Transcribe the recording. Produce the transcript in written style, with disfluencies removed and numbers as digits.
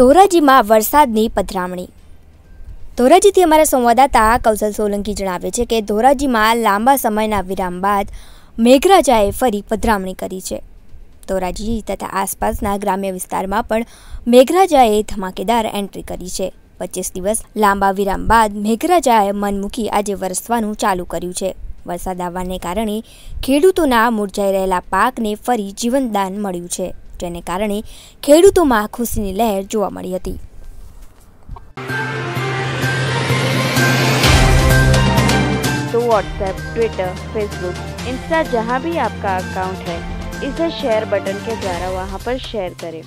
धोराजी में वरसादनी पधरामणी। धोराजी थी अमरा संवाददाता कौशल सोलंकी जणावे छे के धोराजी में लांबा समयना विराम बाद मेघराजाए फरी पधरामणी करी है। धोराजी तथा आसपासना ग्राम्य विस्तार में पण मेघराजाए धमाकेदार एंट्री करी है। 25 दिवस लांबा विराम बाद मेघराजाए मन मूकी आज वरसवानुं चालू कर्युं छे। वरसाद आववाने कारणे खेडूतोना मुरझाई रहेला पाकने फरी जीवनदान मळ्युं छे, जेने कारणे खेडूतोमां खुशीनी लहर जोवा मळी हती। तो व्हाट्सएप, ट्विटर, फेसबुक, इंस्टा जहां भी आपका अकाउंट है, इसे शेयर बटन के द्वारा वहां पर शेयर करें।